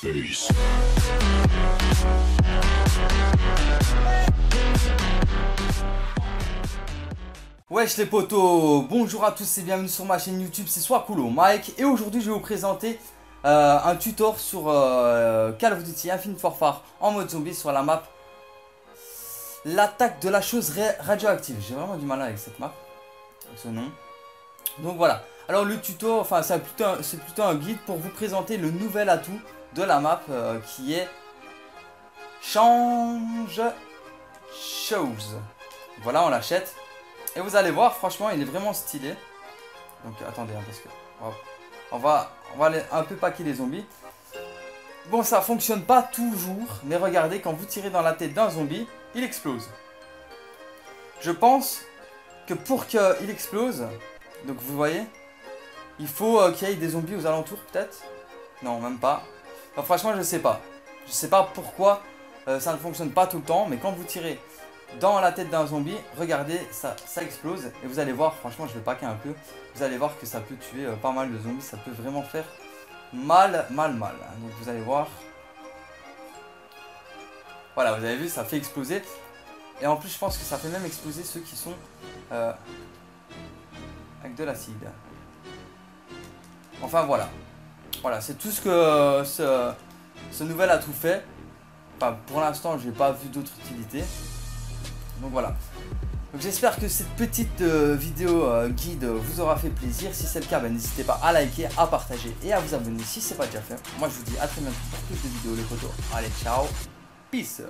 Peace. Wesh les potos, bonjour à tous et bienvenue sur ma chaîne YouTube, c'est Soircoolo Mike. Et aujourd'hui je vais vous présenter un tutor sur Call of Duty Infinite Warfare en mode zombie sur la map L'attaque de la chose radioactive. J'ai vraiment du mal avec cette map, avec ce nom. Donc voilà, alors le tuto, enfin c'est plutôt un guide pour vous présenter le nouvel atout de la map qui est Change Chose. Voilà, on l'achète. Et vous allez voir, franchement, il est vraiment stylé. Donc attendez, hein, parce que on va aller un peu paquer les zombies. Bon, ça fonctionne pas toujours, mais regardez, quand vous tirez dans la tête d'un zombie, il explose. Je pense que pour qu'il explose, donc vous voyez, il faut qu'il y ait des zombies aux alentours peut-être. Non, même pas. Enfin, franchement, je sais pas. Je sais pas pourquoi ça ne fonctionne pas tout le temps, mais quand vous tirez dans la tête d'un zombie, regardez, ça explose. Et vous allez voir, franchement, je vais paquer un peu. Vous allez voir que ça peut tuer pas mal de zombies. Ça peut vraiment faire mal. Donc vous allez voir. Voilà, vous avez vu, ça fait exploser. Et en plus, je pense que ça fait même exploser ceux qui sont avec de l'acide. Enfin voilà. Voilà, c'est tout ce que ce nouvel atout fait. Enfin, pour l'instant, je n'ai pas vu d'autres utilités. Donc voilà. Donc j'espère que cette petite vidéo guide vous aura fait plaisir. Si c'est le cas, n'hésitez pas à liker, à partager et à vous abonner si ce n'est pas déjà fait. Moi je vous dis à très bientôt pour plus de vidéos les potos. Allez, ciao, peace.